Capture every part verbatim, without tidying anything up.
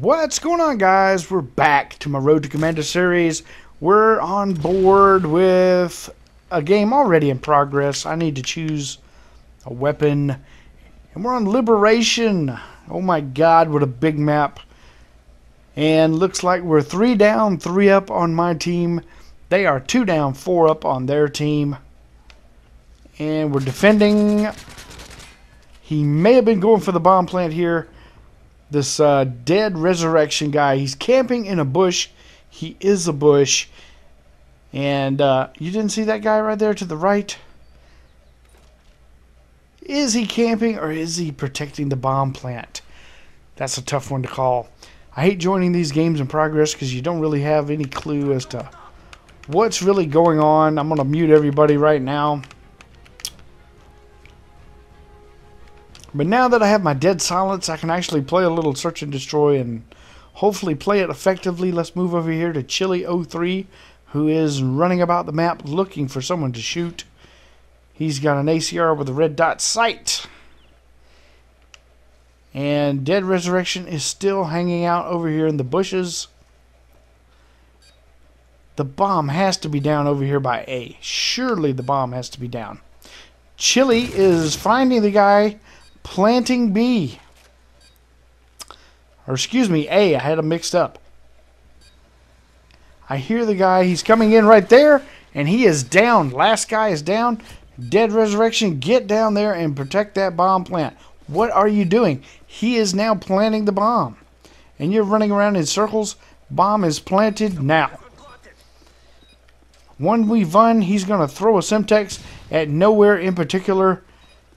What's going on, guys? We're back to my Road to Commander series. We're on board with a game already in progress. I need to choose a weapon. And we're on Liberation. Oh my god, what a big map. And looks like we're three down, three up on my team. They are two down, four up on their team. And we're defending. He may have been going for the bomb plant here. This uh, Dead Resurrection guy, he's camping in a bush. He is a bush. And uh, you didn't see that guy right there to the right? Is he camping or is he protecting the bomb plant? That's a tough one to call. I hate joining these games in progress because you don't really have any clue as to what's really going on. I'm going to mute everybody right now. But now that I have my dead silence, I can actually play a little search and destroy and hopefully play it effectively. Let's move over here to Chili oh three, who is running about the map looking for someone to shoot. He's got an A C R with a red dot sight. And Dead Resurrection is still hanging out over here in the bushes. The bomb has to be down over here by A. Surely the bomb has to be down. Chili is finding the guy planting B, or excuse me, A. I had them mixed up. I hear the guy, he's coming in right there, and he is down. Last guy is down. Dead Resurrection, get down there and protect that bomb plant. What are you doing? He is now planting the bomb, and you're running around in circles. Bomb is planted now. one v one, he's going to throw a Simtex at nowhere in particular.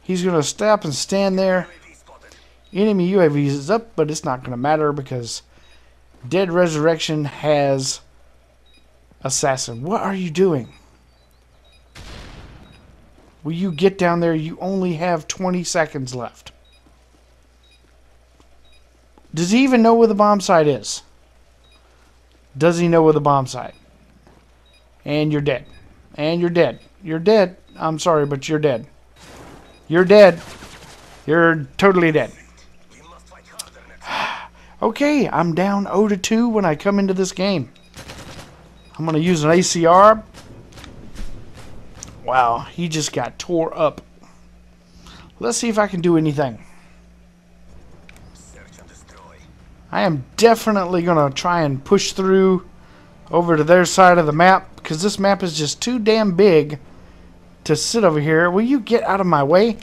He's going to stop and stand there. Enemy U A V is up, but it's not going to matter because Dead Resurrection has Assassin. What are you doing? Will you get down there? You only have twenty seconds left. Does he even know where the bomb site is? Does he know where the bomb site? And you're dead. And you're dead. You're dead. I'm sorry, but you're dead. You're dead. You're totally dead. Okay, I'm down zero to two when I come into this game. I'm going to use an A C R. Wow, he just got tore up. Let's see if I can do anything. I am definitely going to try and push through over to their side of the map because this map is just too damn big to sit over here. Will you get out of my way?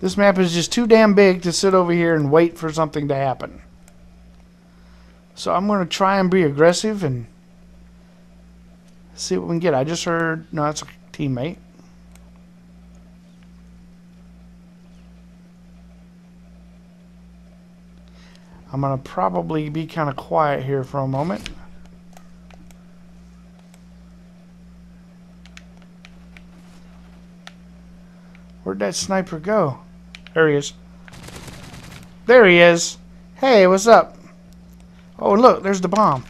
This map is just too damn big to sit over here and wait for something to happen. So I'm going to try and be aggressive and see what we can get. I just heard... No, that's a teammate. I'm going to probably be kind of quiet here for a moment. Where'd that sniper go? There he is. There he is. Hey, what's up? Oh, look, there's the bomb.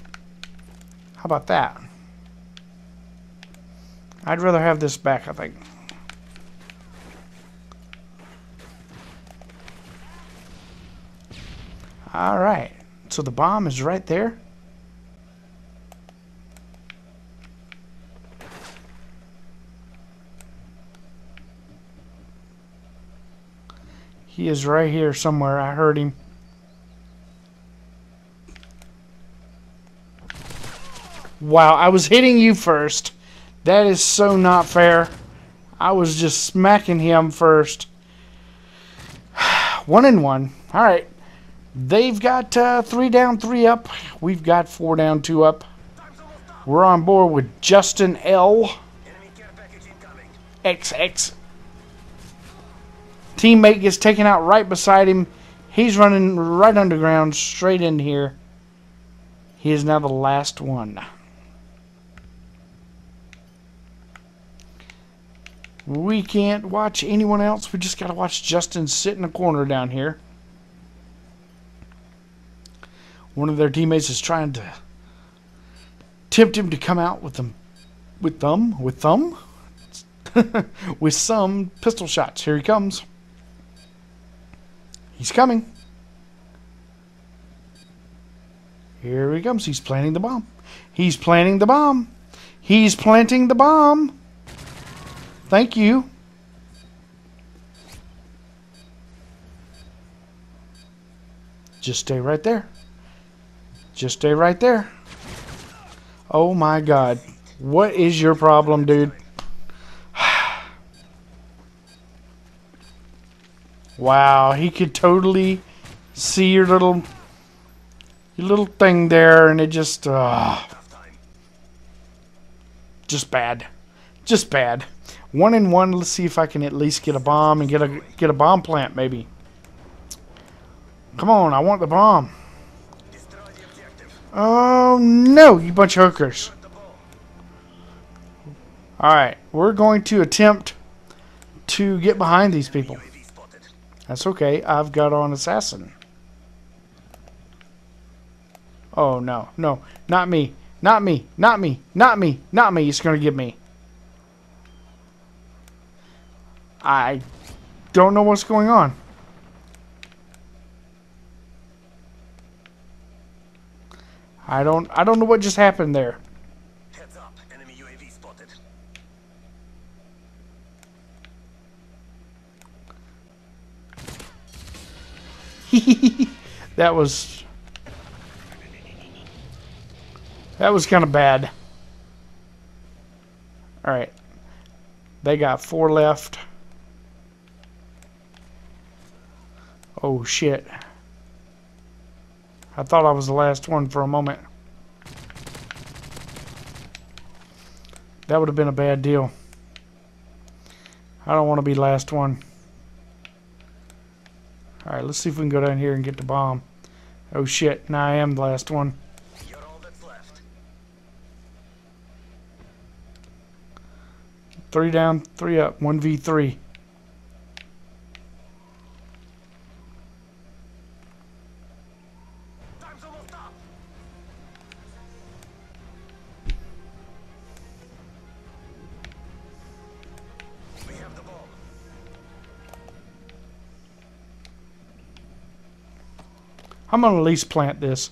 How about that? I'd rather have this back, I think. All right. So the bomb is right there. He is right here somewhere. I heard him. Wow, I was hitting you first. That is so not fair. I was just smacking him first. One and one. All right. They've got uh, three down, three up. We've got four down, two up. We're on board with Justin L. X X. Teammate gets taken out right beside him. He's running right underground, straight in here. He is now the last one. We can't watch anyone else. We just got to watch Justin sit in a corner down here. One of their teammates is trying to tempt him to come out with them, with them, with them, with some pistol shots. Here he comes. He's coming. Here he comes. He's planting the bomb. He's planting the bomb. He's planting the bomb. Thank you. Just stay right there. Just stay right there. Oh my God. What is your problem, dude? Wow, he could totally see your little your little thing there, and it just uh, just bad. Just bad. One and one, let's see if I can at least get a bomb and get a get a bomb plant maybe. Come on, I want the bomb. Oh no, you bunch of hookers. Alright, we're going to attempt to get behind these people. That's okay, I've got on Assassin. Oh no, no, not me, not me, not me, not me, not me, it's gonna get me. I don't know what's going on. I don't I don't know what just happened there. Heads up, enemy U A V spotted. That was That was kind of bad. All right. They got four left. Oh shit. I thought I was the last one for a moment. That would have been a bad deal. I don't want to be last one. Alright, let's see if we can go down here and get the bomb. Oh shit, now I am the last one. You're all that's left. Three down, three up, one v three. I'm gonna at least plant this.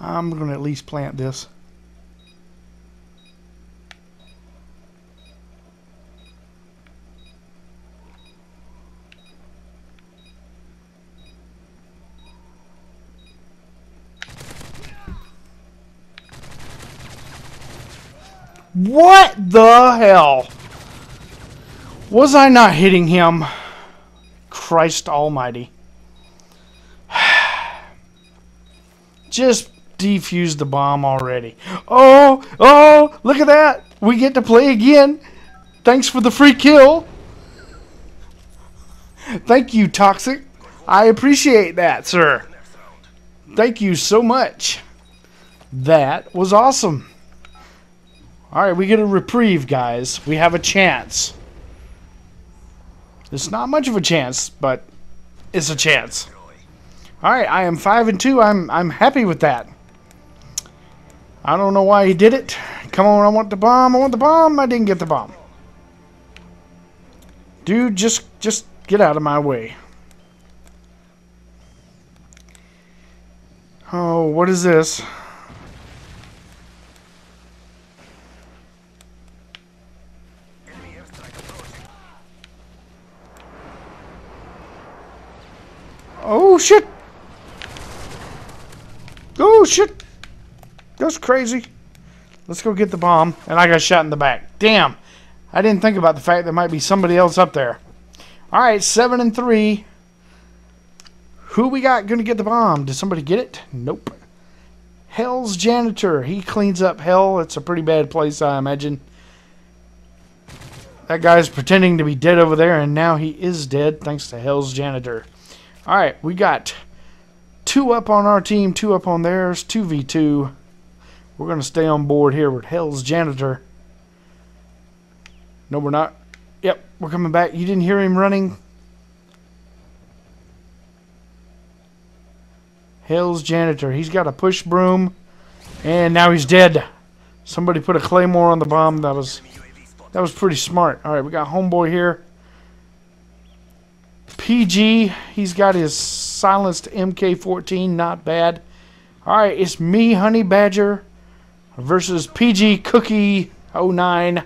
I'm gonna at least plant this. What the hell? Was I not hitting him? Christ almighty. Just defuse the bomb already. Oh, oh, look at that. We get to play again. Thanks for the free kill. Thank you, Toxic. I appreciate that, sir. Thank you so much. That was awesome. Alright, we get a reprieve, guys. We have a chance. It's not much of a chance, but it's a chance. Alright, I am five and two. I'm I'm happy with that. I don't know why he did it. Come on, I want the bomb, I want the bomb. I didn't get the bomb. Dude, just just get out of my way. Oh, what is this? Oh shit! Oh shit! That's crazy. Let's go get the bomb. And I got shot in the back. Damn! I didn't think about the fact there might be somebody else up there. Alright, seven and three. Who we got gonna get the bomb? Did somebody get it? Nope. Hell's Janitor. He cleans up hell. It's a pretty bad place, I imagine. That guy's pretending to be dead over there, and now he is dead thanks to Hell's Janitor. Alright, we got two up on our team, two up on theirs, two v two. We're going to stay on board here with Hell's Janitor. No, we're not. Yep, we're coming back. You didn't hear him running? Hell's Janitor. He's got a push broom, and now he's dead. Somebody put a claymore on the bomb. That was That was pretty smart. All right, we got homeboy here. P G, he's got his silenced M K fourteen, not bad. All right, it's me, Honey Badger, versus P G Cookie oh nine.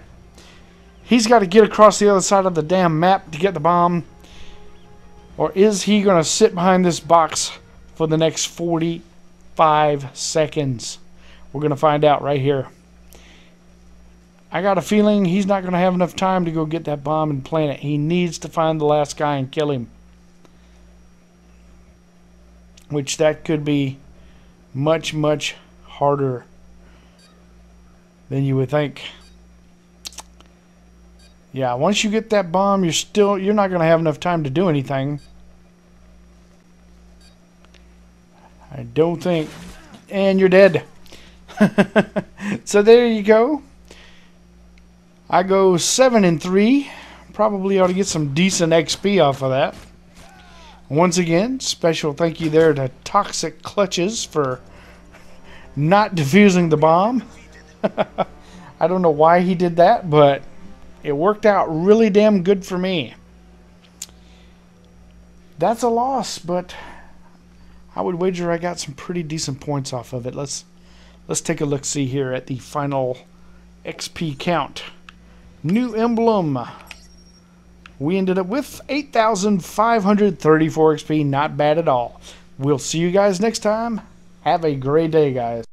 He's got to get across the other side of the damn map to get the bomb. Or is he going to sit behind this box for the next forty-five seconds? We're going to find out right here. I got a feeling he's not going to have enough time to go get that bomb and plant it. He needs to find the last guy and kill him. Which that could be much, much harder than you would think. Yeah, once you get that bomb, you're still you're not going to have enough time to do anything. I don't think. And you're dead. So there you go. I go seven and three. Probably ought to get some decent X P off of that. Once again, special thank you there to Toxic Clutches for not defusing the bomb. I don't know why he did that, but it worked out really damn good for me. That's a loss, but I would wager I got some pretty decent points off of it. Let's let's take a look see here at the final X P count. New emblem, we ended up with eight thousand five hundred thirty-four X P, not bad at all. We'll see you guys next time. Have a great day, guys.